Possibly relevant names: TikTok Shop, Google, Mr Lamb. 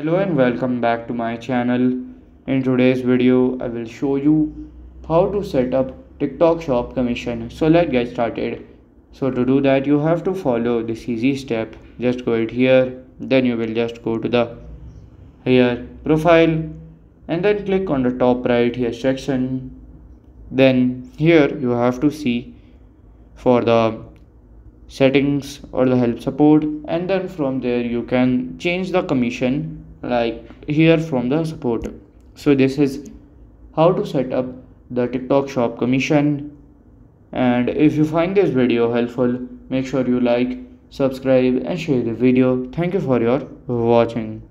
Hello and welcome back to my channel. In today's video I will show you how to set up TikTok Shop commission. So let's get started. So to do that you have to follow this easy step. Just go it here, then you will just go to the here profile and then click on the top right here section. Then here you have to see for the settings or the help support, and then from there you can change the commission like here from the support. So this is how to set up the TikTok Shop commission, and if you find this video helpful make sure you like, subscribe and share the video. Thank you for your watching.